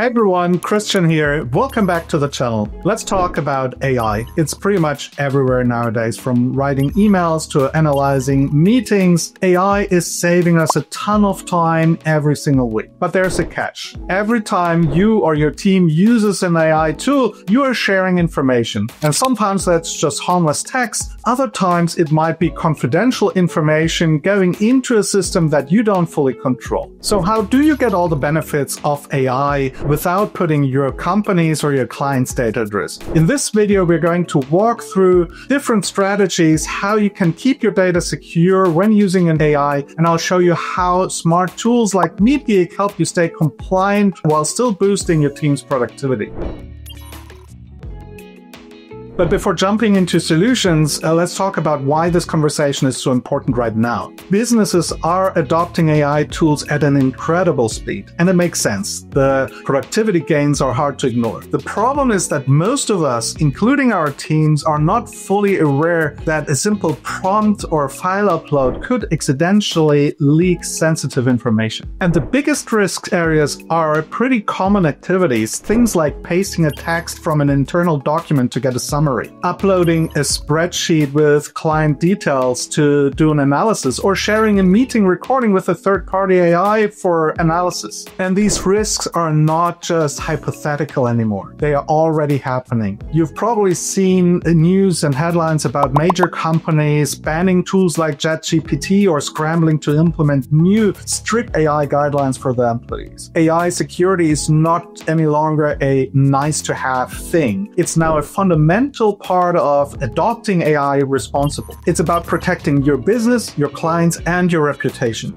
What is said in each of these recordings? Hey everyone, Christian here. Welcome back to the channel. Let's talk about AI. It's pretty much everywhere nowadays, from writing emails to analyzing meetings. AI is saving us a ton of time every single week. But there's a catch. Every time you or your team uses an AI tool, you are sharing information. And sometimes that's just harmless text. Other times it might be confidential information going into a system that you don't fully control. So how do you get all the benefits of AI without putting your company's or your client's data at risk? In this video, we're going to walk through different strategies, how you can keep your data secure when using an AI, and I'll show you how smart tools like MeetGeek help you stay compliant while still boosting your team's productivity. But before jumping into solutions, let's talk about why this conversation is so important right now. Businesses are adopting AI tools at an incredible speed, and it makes sense. The productivity gains are hard to ignore. The problem is that most of us, including our teams, are not fully aware that a simple prompt or file upload could accidentally leak sensitive information. And the biggest risk areas are pretty common activities, things like pasting a text from an internal document to get a summary, uploading a spreadsheet with client details to do an analysis, or sharing a meeting recording with a third-party AI for analysis. And these risks are not just hypothetical anymore. They are already happening. You've probably seen news and headlines about major companies banning tools like ChatGPT or scrambling to implement new, strict AI guidelines for their employees. AI security is not any longer a nice-to-have thing. It's now a fundamental part of adopting AI responsibly. It's about protecting your business, your clients, and your reputation.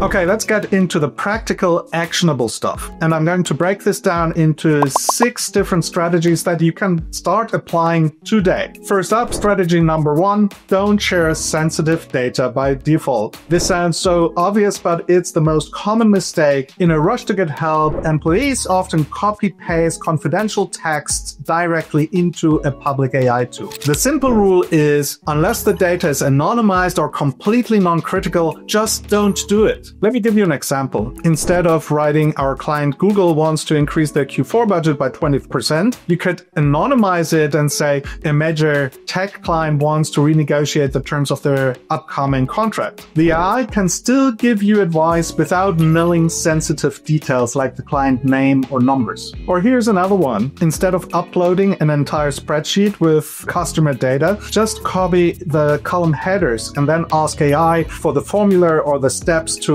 Okay, let's get into the practical, actionable stuff. And I'm going to break this down into 6 different strategies that you can start applying today. First up, strategy number 1, don't share sensitive data by default. This sounds so obvious, but it's the most common mistake. In a rush to get help, employees often copy-paste confidential text directly into a public AI tool. The simple rule is, unless the data is anonymized or completely non-critical, just don't do it. Let me give you an example. Instead of writing "our client Google wants to increase their Q4 budget by 20%, you could anonymize it and say a major tech client wants to renegotiate the terms of their upcoming contract. The AI can still give you advice without knowing sensitive details like the client name or numbers. Or here's another one. Instead of uploading an entire spreadsheet with customer data, just copy the column headers and then ask AI for the formula or the steps to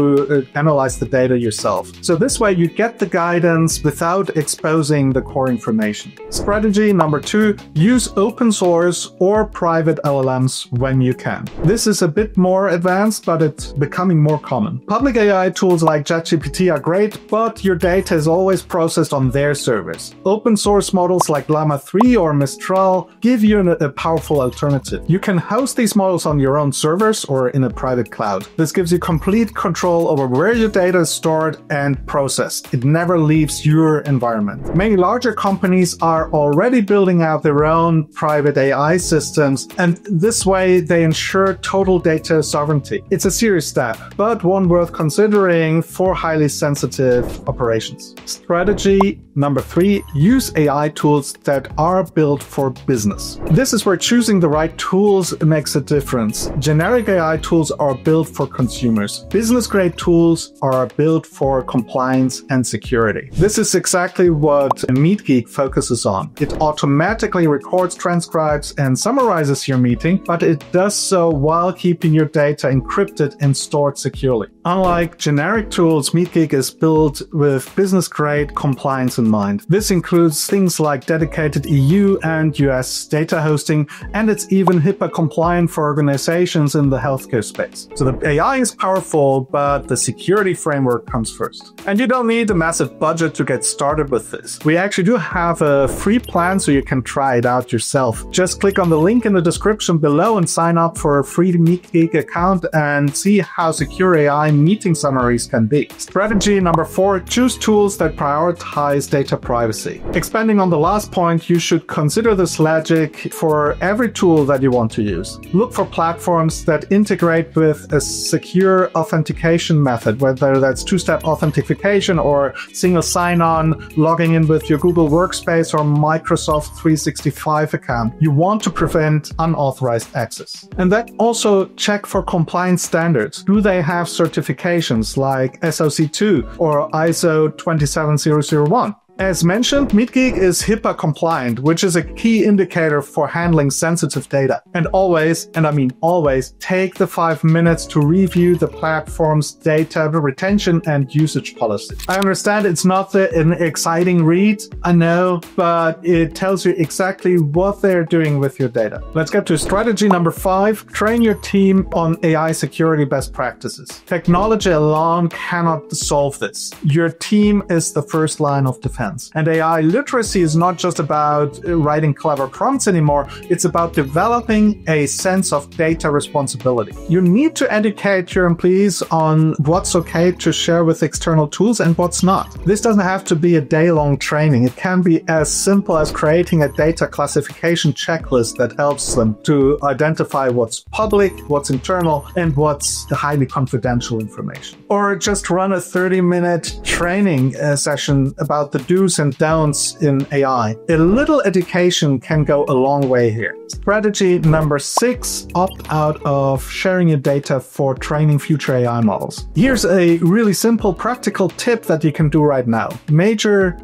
analyze the data yourself. So this way you get the guidance without exposing the core information. Strategy number 2, use open source or private LLMs when you can. This is a bit more advanced, but it's becoming more common. Public AI tools like ChatGPT are great, but your data is always processed on their servers. Open source models like Llama 3 or Mistral give you a powerful alternative. You can host these models on your own servers or in a private cloud. This gives you complete control over where your data is stored and processed. It never leaves your environment. Many larger companies are already building out their own private AI systems, and this way they ensure total data sovereignty. It's a serious step, but one worth considering for highly sensitive operations. Strategy number 3, use AI tools that are built for business. This is where choosing the right tools makes a difference. Generic AI tools are built for consumers. Business-grade tools are built for compliance and security. This is exactly what MeetGeek focuses on. It automatically records, transcribes, and summarizes your meeting, but it does so while keeping your data encrypted and stored securely. Unlike generic tools, MeetGeek is built with business-grade compliance in mind. This includes things like dedicated EU and US data hosting, and it's even HIPAA compliant for organizations in the healthcare space. So the AI is powerful, but the security framework comes first. And you don't need a massive budget to get started with this. We actually do have a free plan so you can try it out yourself. Just click on the link in the description below and sign up for a free MeetGeek account and see how secure AI meeting summaries can be. Strategy number 4, choose tools that prioritize data privacy. Expanding on the last point, you should consider this logic for every tool that you want to use. Look for platforms that integrate with a secure authentication authentication method, whether that's two-step authentication or single sign-on, logging in with your Google Workspace or Microsoft 365 account. You want to prevent unauthorized access. And then also check for compliance standards. Do they have certifications like SOC 2 or ISO 27001? As mentioned, MeetGeek is HIPAA compliant, which is a key indicator for handling sensitive data. And always, and I mean always, take the 5 minutes to review the platform's data retention and usage policy. I understand it's not an exciting read, I know, but it tells you exactly what they're doing with your data. Let's get to strategy number 5. Train your team on AI security best practices. Technology alone cannot solve this. Your team is the first line of defense. And AI literacy is not just about writing clever prompts anymore, it's about developing a sense of data responsibility. You need to educate your employees on what's okay to share with external tools and what's not. This doesn't have to be a day-long training. It can be as simple as creating a data classification checklist that helps them to identify what's public, what's internal, and what's the highly confidential information. Or just run a 30-minute training session about the do's and don'ts in AI. A little education can go a long way here. Strategy number 6, opt out of sharing your data for training future AI models. Here's a really simple practical tip that you can do right now.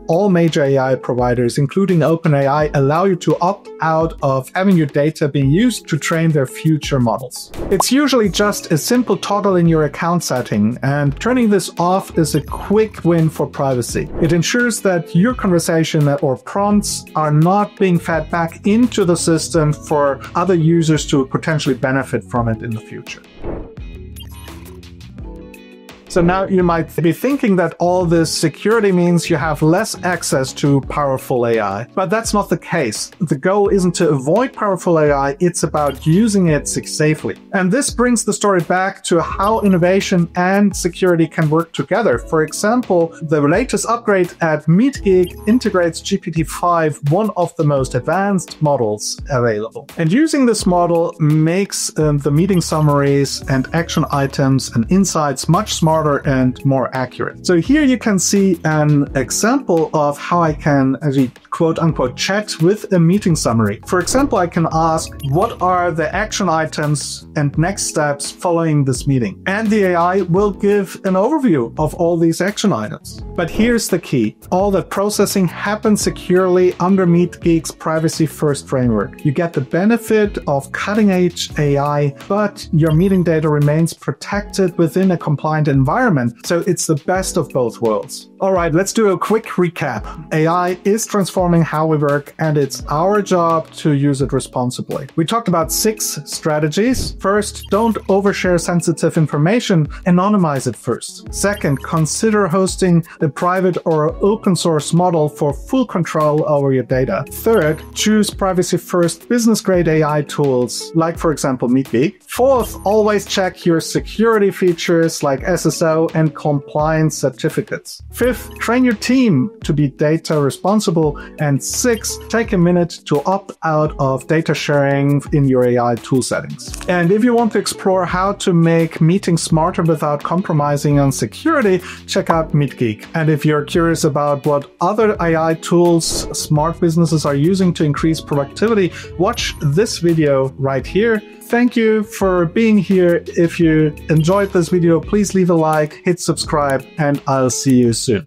All major AI providers, including OpenAI, allow you to opt out of having your data being used to train their future models. It's usually just a simple toggle in your account setting, and turning this off is a quick win for privacy. It ensures that your conversation or prompts are not being fed back into the system for other users to potentially benefit from it in the future. So now you might be thinking that all this security means you have less access to powerful AI, but that's not the case. The goal isn't to avoid powerful AI, it's about using it safely. And this brings the story back to how innovation and security can work together. For example, the latest upgrade at MeetGeek integrates GPT-5, one of the most advanced models available. And using this model makes the meeting summaries and action items and insights much smarter and more accurate. So here you can see an example of how I can actually quote-unquote chat with a meeting summary. For example, I can ask, what are the action items and next steps following this meeting? And the AI will give an overview of all these action items. But here's the key. All the processing happens securely under MeetGeek's privacy-first framework. You get the benefit of cutting-edge AI, but your meeting data remains protected within a compliant environment, so it's the best of both worlds. All right, let's do a quick recap. AI is transforming how we work, and it's our job to use it responsibly. We talked about 6 strategies. First, don't overshare sensitive information. Anonymize it first. Second, consider hosting a private or open source model for full control over your data. Third, choose privacy-first business-grade AI tools, like, for example, MeetGeek. Fourth, always check your security features like SSO and compliance certificates. Fifth, train your team to be data responsible. And 6, take a minute to opt out of data sharing in your AI tool settings. And if you want to explore how to make meetings smarter without compromising on security, check out MeetGeek. And if you're curious about what other AI tools smart businesses are using to increase productivity, watch this video right here. Thank you for being here. If you enjoyed this video, please leave a like, hit subscribe, and I'll see you soon.